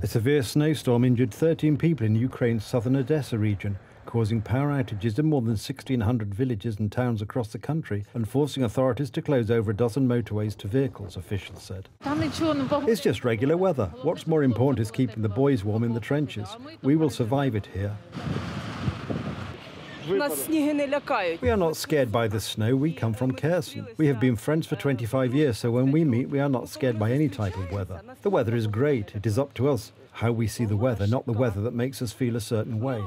A severe snowstorm injured 13 people in Ukraine's southern Odessa region, causing power outages in more than 1,600 villages and towns across the country and forcing authorities to close over a dozen motorways to vehicles, officials said. It's just regular weather. What's more important is keeping the boys warm in the trenches. We will survive it here. We are not scared by the snow. We come from Kherson. We have been friends for 25 years, so when we meet, we are not scared by any type of weather. The weather is great. It is up to us how we see the weather, not the weather that makes us feel a certain way.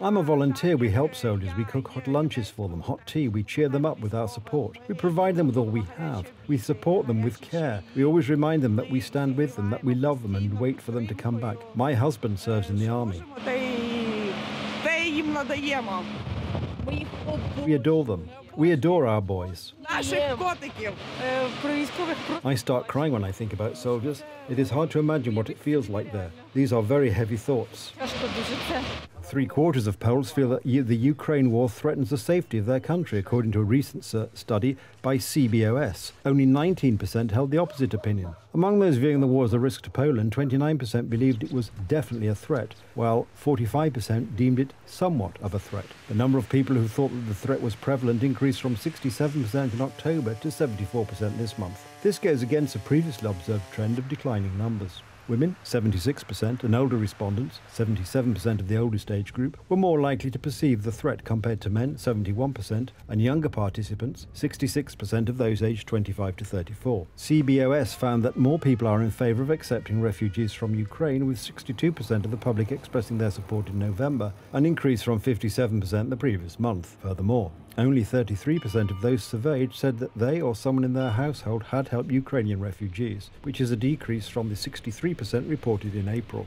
I'm a volunteer. We help soldiers. We cook hot lunches for them, hot tea. We cheer them up with our support. We provide them with all we have. We support them with care. We always remind them that we stand with them, that we love them and wait for them to come back. My husband serves in the army. We adore them. We adore our boys. I start crying when I think about soldiers. It is hard to imagine what it feels like there. These are very heavy thoughts. 3/4 of Poles feel that the Ukraine war threatens the safety of their country, according to a recent study by CBOS. Only 19% held the opposite opinion. Among those viewing the war as a risk to Poland, 29% believed it was definitely a threat, while 45% deemed it somewhat of a threat. The number of people who thought that the threat was prevalent increased from 67% in October to 74% this month. This goes against the previously observed trend of declining numbers. Women, 76%, and older respondents, 77% of the oldest age group, were more likely to perceive the threat compared to men, 71%, and younger participants, 66% of those aged 25 to 34. CBOS found that more people are in favour of accepting refugees from Ukraine, with 62% of the public expressing their support in November, an increase from 57% the previous month. Furthermore, only 33% of those surveyed said that they or someone in their household had helped Ukrainian refugees, which is a decrease from the 63% reported in April.